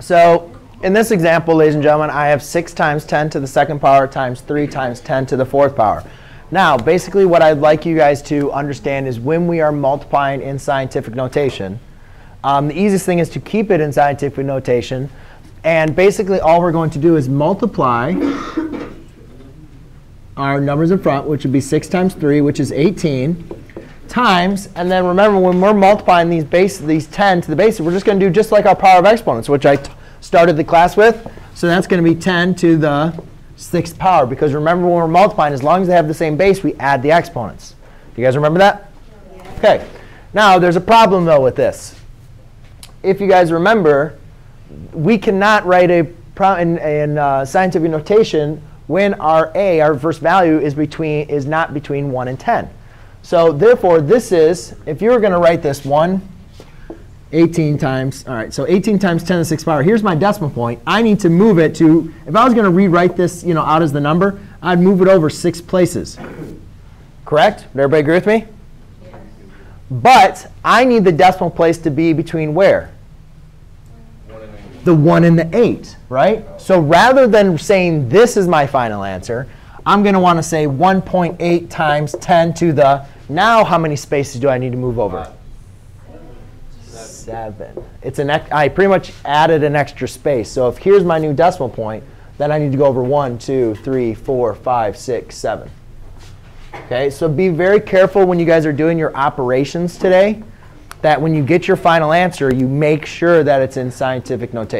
So in this example, ladies and gentlemen, I have 6 times 10 to the second power times 3 times 10 to the fourth power. Now, basically what I'd like you guys to understand is when we are multiplying in scientific notation, the easiest thing is to keep it in scientific notation. And basically all we're going to do is multiply our numbers in front, which would be 6 times 3, which is 18, times, and then remember, when we're multiplying these, these 10 to the bases, we're just going to do just like our power of exponents, which I started the class with. So that's going to be 10 to the 6th power. Because remember, when we're multiplying, as long as they have the same base, we add the exponents. You guys remember that? Yeah. OK. Now, there's a problem, though, with this. If you guys remember, we cannot write a in scientific notation when our a, our first value, is not between 1 and 10. So therefore, this is, if you were going to write this 18 times, all right, so 18 times 10 to the 6th power. Here's my decimal point. I need to move it to, if I was going to rewrite this out as the number, I'd move it over 6 places. Correct? Did everybody agree with me? Yes. But I need the decimal place to be between where? The 1 and the 8, right? So rather than saying this is my final answer, I'm going to want to say 1.8 times 10 to the, now how many spaces do I need to move over? 7. It's an I pretty much added an extra space. So if here's my new decimal point, then I need to go over 1, 2, 3, 4, 5, 6, 7. Okay, so be very careful when you guys are doing your operations today that when you get your final answer, you make sure that it's in scientific notation.